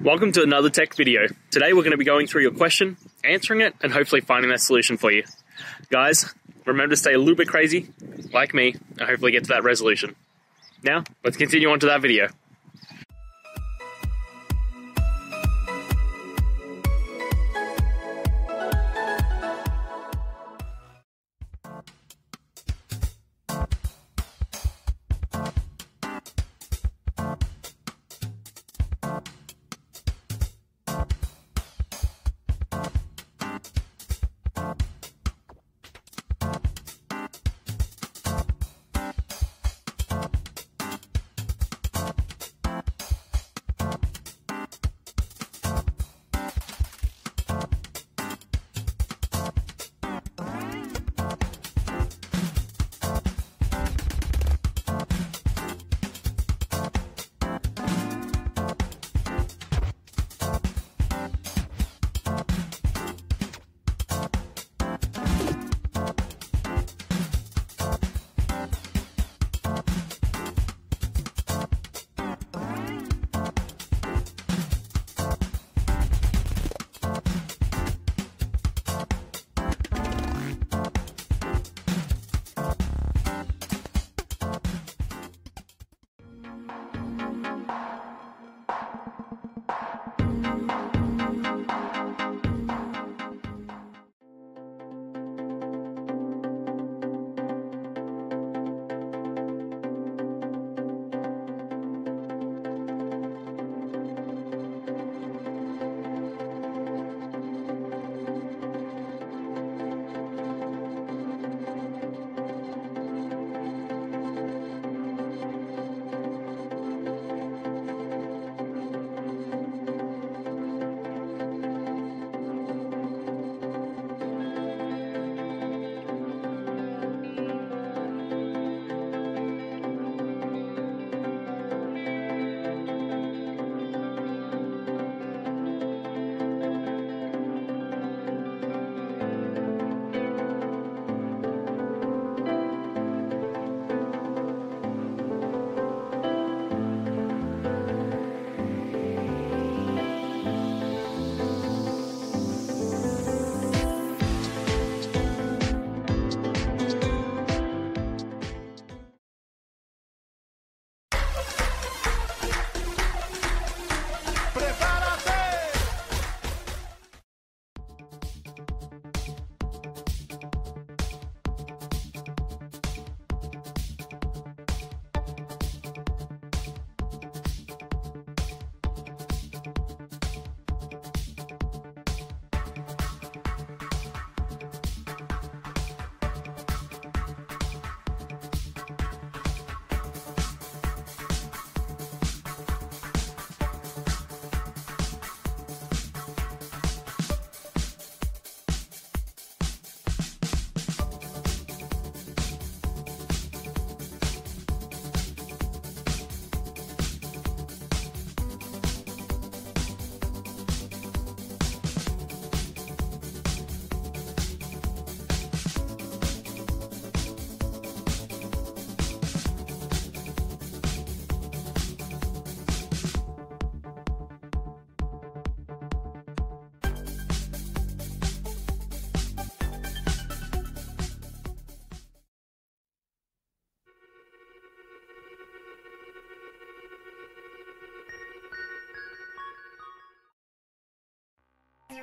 Welcome to another tech video. Today we're going to be going through your question, answering it, and hopefully finding that solution for you. Guys, remember to stay a little bit crazy, like me, and hopefully get to that resolution. Now, let's continue on to that video.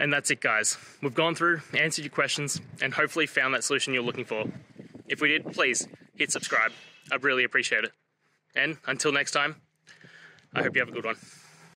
And that's it, guys. We've gone through, answered your questions, and hopefully found that solution you're looking for. If we did, please hit subscribe. I'd really appreciate it. And until next time, I hope you have a good one.